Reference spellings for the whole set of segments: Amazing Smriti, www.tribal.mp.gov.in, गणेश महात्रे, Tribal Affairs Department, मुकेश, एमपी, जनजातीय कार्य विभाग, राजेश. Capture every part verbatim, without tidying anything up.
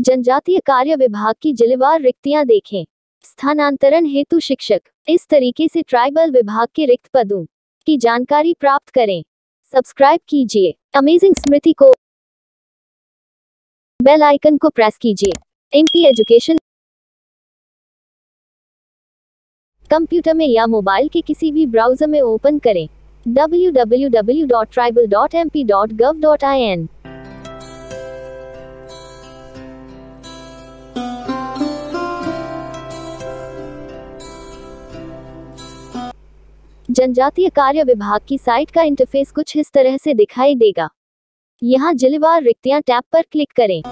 जनजातीय कार्य विभाग की जिलेवार रिक्तियां देखें। स्थानांतरण हेतु शिक्षक, इस तरीके से ट्राइबल विभाग के रिक्त पदों की जानकारी प्राप्त करें। सब्सक्राइब कीजिए अमेजिंग स्मृति को, बेल आइकन को प्रेस कीजिए। एमपी एजुकेशन कंप्यूटर में या मोबाइल के किसी भी ब्राउज़र में ओपन करें W W W dot tribal dot M P dot gov dot in. जनजातीय कार्य विभाग की साइट का इंटरफेस कुछ इस तरह से दिखाई देगा। यहाँ जिलेवार रिक्तियां टैब पर क्लिक करें।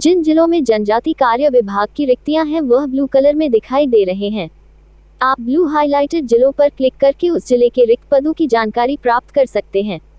जिन जिलों में जनजातीय कार्य विभाग की रिक्तियां हैं वह ब्लू कलर में दिखाई दे रहे हैं। आप ब्लू हाइलाइटेड जिलों पर क्लिक करके उस जिले के रिक्त पदों की जानकारी प्राप्त कर सकते हैं।